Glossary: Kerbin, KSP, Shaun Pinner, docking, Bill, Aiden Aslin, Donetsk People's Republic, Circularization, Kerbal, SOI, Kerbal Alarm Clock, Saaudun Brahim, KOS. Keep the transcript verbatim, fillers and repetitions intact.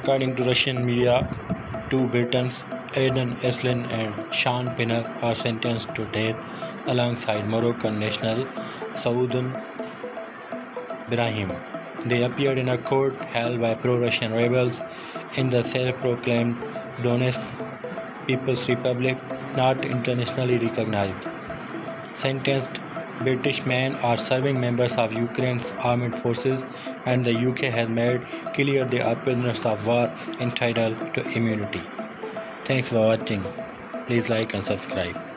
According to Russian media, two Britons, Aiden Aslin and Shaun Pinner, are sentenced to death alongside Moroccan national Saaudun Brahim. They appeared in a court held by pro-Russian rebels in the self-proclaimed Donetsk People's Republic, not internationally recognized. Sentenced British men are serving members of Ukraine's armed forces, and the U K has made clear they are prisoners of war entitled to immunity. Thanks for watching. Please like and subscribe.